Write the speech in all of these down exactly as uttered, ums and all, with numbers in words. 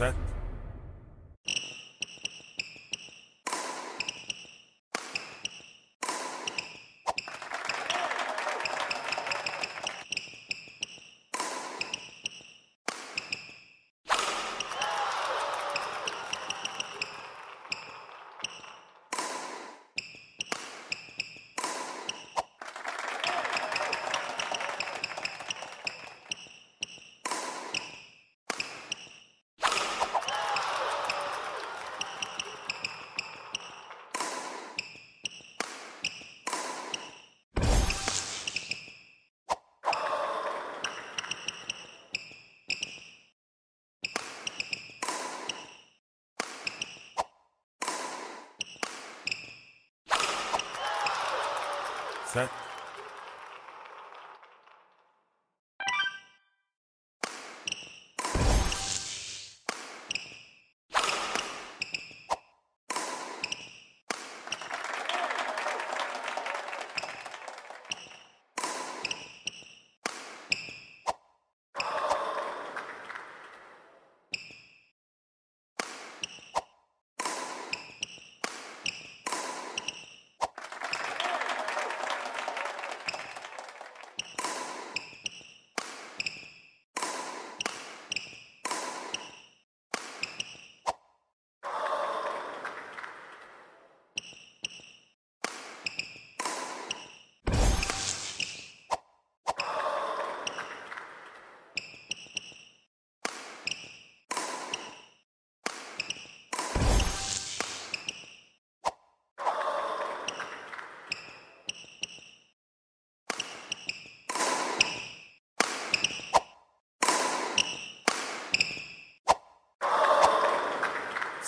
yaparsak? Set.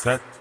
Set.